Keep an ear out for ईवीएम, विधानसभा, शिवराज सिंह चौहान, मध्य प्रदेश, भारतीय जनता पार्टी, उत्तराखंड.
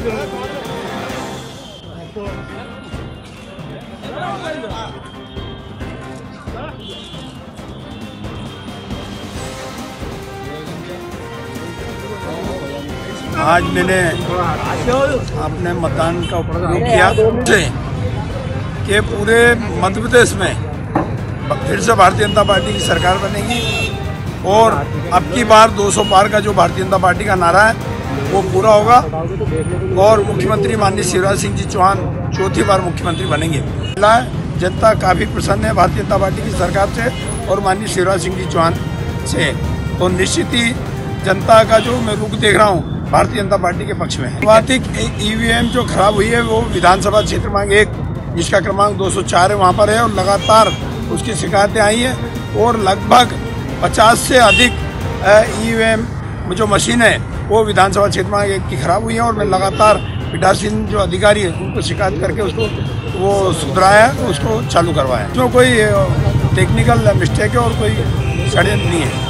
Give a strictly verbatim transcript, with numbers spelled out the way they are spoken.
आज मैंने अपने मकान का उपयोग किया कि पूरे मध्य प्रदेश में फिर से भारतीय जनता पार्टी की सरकार बनेगी और अब की बार दो सौ पार का जो भारतीय जनता पार्टी का नारा है वो पूरा होगा और मुख्यमंत्री माननीय शिवराज सिंह जी चौहान चौथी बार मुख्यमंत्री बनेंगे। जनता काफ़ी प्रसन्न है भारतीय जनता पार्टी की सरकार से और माननीय शिवराज सिंह जी चौहान से, तो निश्चित ही जनता का जो मैं रुख देख रहा हूँ भारतीय जनता पार्टी के पक्ष में है। बात ईवीएम जो खराब हुई है वो विधानसभा क्षेत्र क्रमांक एक जिसका क्रमांक दो सौ चार है वहाँ पर है और लगातार उसकी शिकायतें आई हैं और लगभग पचास से अधिक ईवीएम जो मशीन है वो विधानसभा क्षेत्र में एक की खराब हुई है और मैं लगातार पीठासीन जो अधिकारी हैं उनको शिकायत करके उसको वो सुधराया उसको चालू करवाया। जो कोई टेक्निकल मिस्टेक है और कोई षड्यंत्र नहीं है।